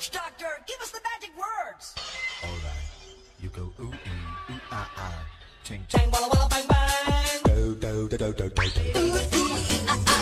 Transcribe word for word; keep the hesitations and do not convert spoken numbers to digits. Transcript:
Witch Doctor, give us the magic words. All right, you go ooh ee, ooh ah ah, ching chang, walla walla bang bang. Do do do do do do. Ooh ooh ah ah.